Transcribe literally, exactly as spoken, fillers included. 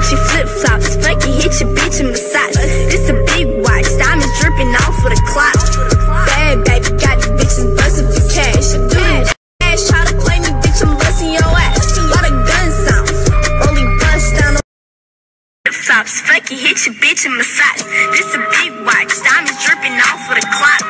Gucci flip-flops, Frankie hit your bitch and massage. This a big watch, diamonds dripping off of the clock. Bad baby, got these bitches bustin' for cash. Do the dash, try to claim me, bitch, I'm bustin' your ass. A lot of gun sounds, only bust down the flip-flops, Frankie hit your bitch and massage. This a big watch, diamonds dripping off of the clock.